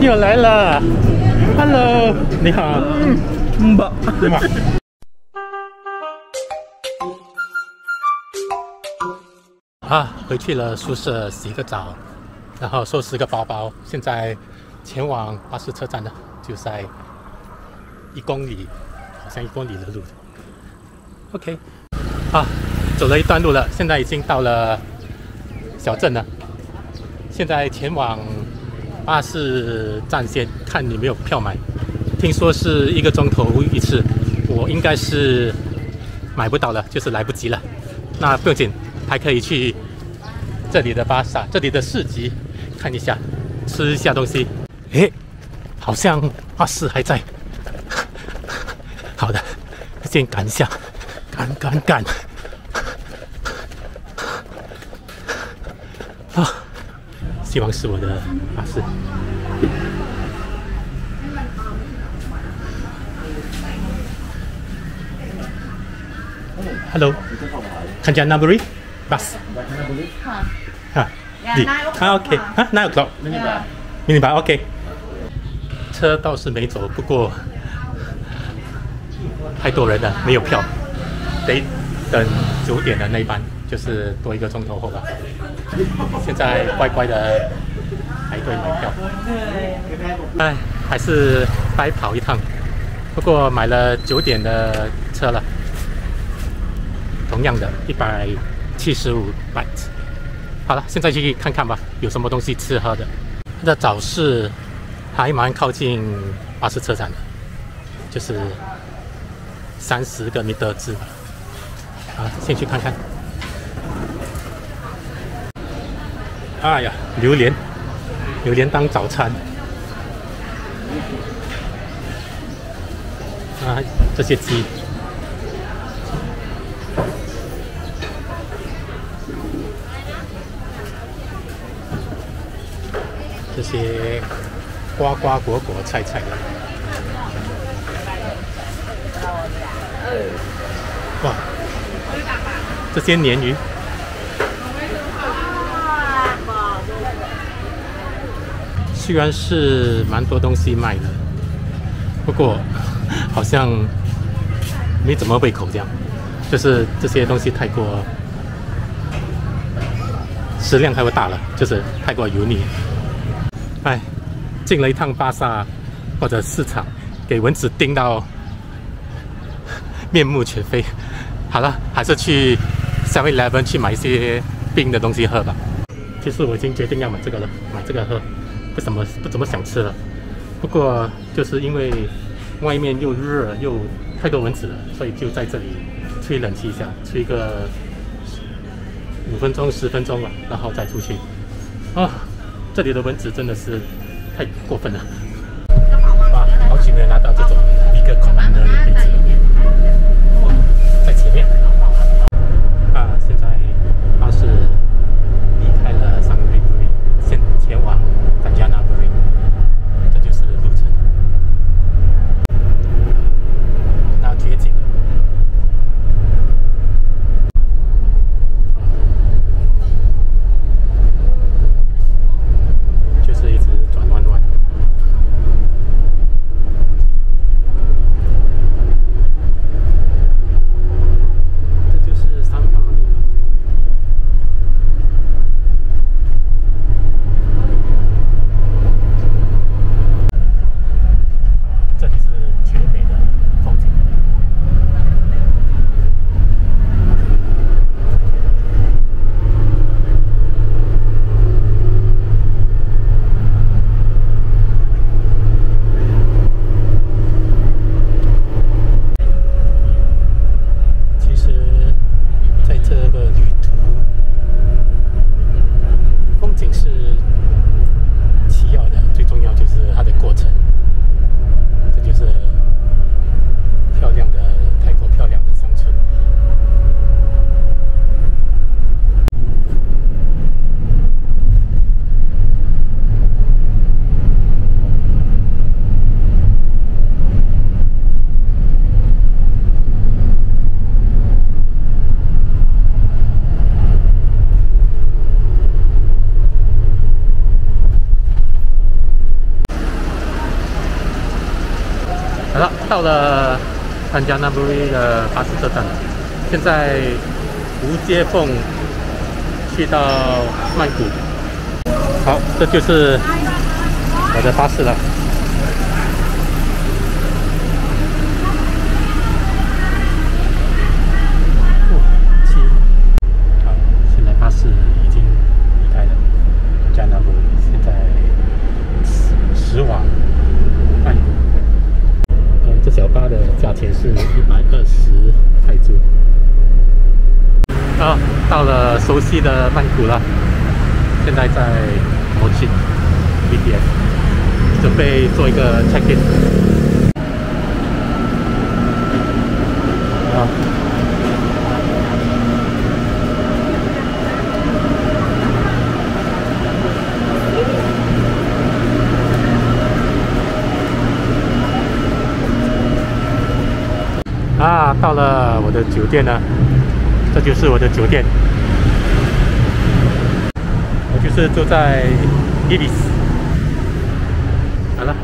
又来了 ，Hello， 你好，吧，对吧？啊，回去了宿舍洗个澡，然后收拾个包包，现在前往巴士车站了，就在1公里，好像1公里的路。OK， 啊，走了一段路了，现在已经到了小镇了，现在前往。 巴士站先看有没有票买，听说是1个钟头一次，我应该是买不到了，就是来不及了。那不用紧，还可以去这里的巴萨、这里的市集看一下，吃一下东西。诶，好像巴士还在。好的，先赶一下，赶！啊。 希望是我的巴士。Hello， Kanchanaburi bus。哈，啊 ，OK， 啊 ，9 o'clock。明白 ，OK。车倒是没走，不过太多人了，没有票，得等9点的那一班。 就是多1个钟头后吧。现在乖乖的排队买票。哎，还是白跑一趟。不过买了9点的车了，同样的175 baht。好了，现在去看看吧，有什么东西吃喝的。它的早市还蛮靠近巴士车站的，就是30个 meter 之吧。啊，先去看看。 哎呀，榴莲当早餐啊！这些鸡，这些瓜果菜的，哇，这些鲶鱼。 虽然是蛮多东西卖的，不过好像没怎么胃口这样，就是这些东西太过食量太过大了，就是太过油腻。哎，进了一趟巴萨或者市场，给蚊子叮到面目全非。好了，还是去 7-11 去买一些冰的东西喝吧。其实我已经决定要买这个了，买这个喝。 不怎么想吃了，不过就是因为外面又热又太多蚊子了，所以就在这里吹冷气一下，吹个5分钟10分钟吧，然后再出去。啊，这里的蚊子真的是太过分了！哇，好久没有拿到这种1个空的位置，在前面。啊，现在巴士离开了Sangriburi，前往。 这就是路程，那绝景。就是一直转弯。好了，到了潘加纳布瑞的巴士车站了。现在无接缝去到曼谷。好，这就是我的巴士了。 钱是120泰铢。啊，到了熟悉的曼谷了，现在在摩庆 BTS， 准备做一个 check in。啊，到了我的酒店了，这就是我的酒店。我就是住在Ibis。好了，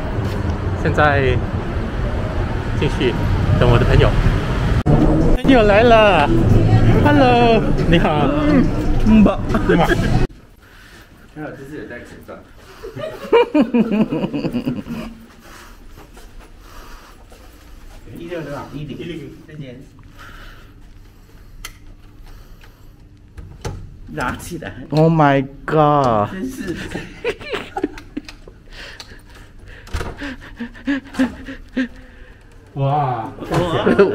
现在进去等我的朋友。朋友来了 ，Hello， 你好。嗯吧，对吧？还好这次有戴口罩。 16对吧？16，再见。拿起来。Oh my god！ 真是。哇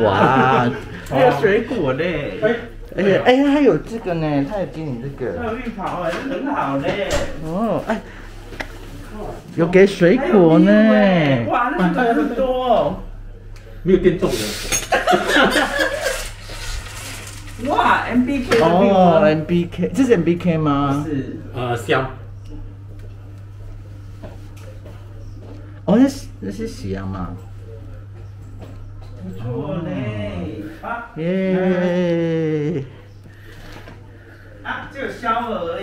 哇！还有水果呢，而且还有这个呢，他也给你这个。还有浴袍哎，很好呢。哦，哎，有给水果呢。哇，那个很多哦。 没有电动的。哇 ，MBK 的哦 ，MBK 这是 MBK 吗？是，香。哦，那是喜羊吗？不错嘞，耶！啊，只有烧鹅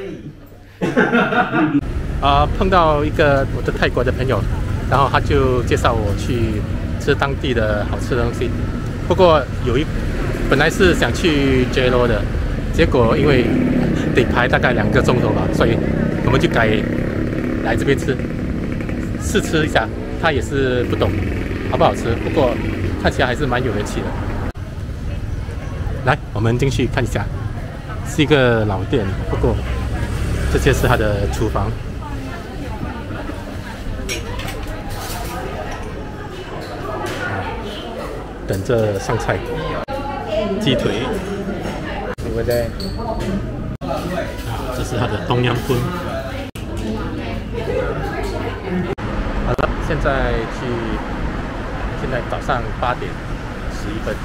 而已。啊，碰到一个我的泰国的朋友，然后他就介绍我去。 吃当地的好吃的东西，不过本来是想去 JLO 的，结果因为得排大概2个钟头吧，所以我们就改来这边吃，试吃一下。他也是不懂好不好吃，不过看起来还是蛮有人气的。来，我们进去看一下，是一个老店，不过这些是他的厨房。 等着上菜，鸡腿。这是它的东阳荤。好了，现在早上8点11分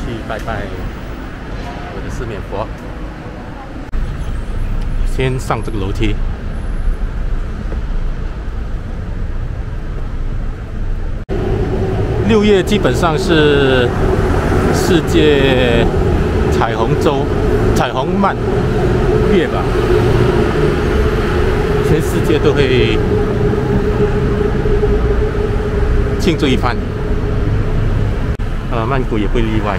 去拜拜我的四面佛。先上这个楼梯。 6月基本上是世界彩虹漫月吧，全世界都会庆祝一番，曼谷也不例外。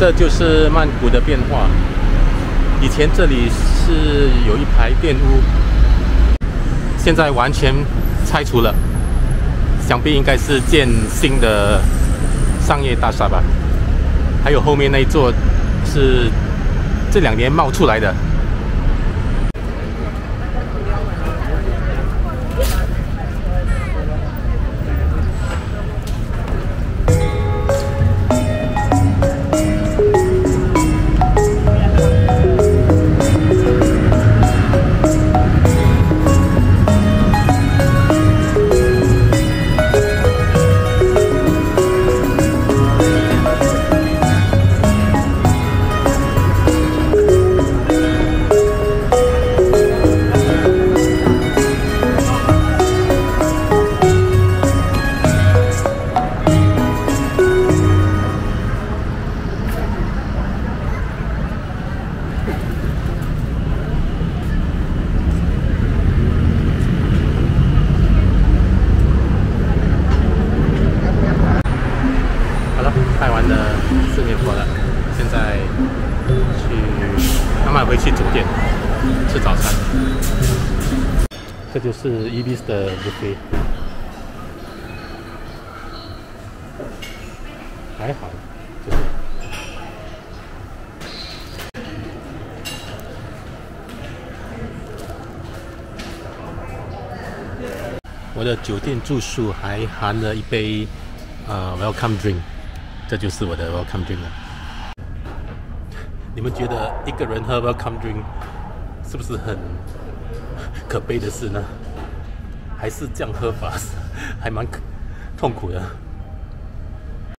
这就是曼谷的变化。以前这里是有一排电屋，现在完全拆除了，想必应该是建新的商业大厦吧。还有后面那一座是这2年冒出来的。是 Ibis 的 buffet， 还好。我的酒店住宿还含了一杯welcome drink， 这就是我的 welcome drink 了。你们觉得一个人喝 welcome drink 是不是很可悲的事呢？还是这样喝法还蛮痛苦的。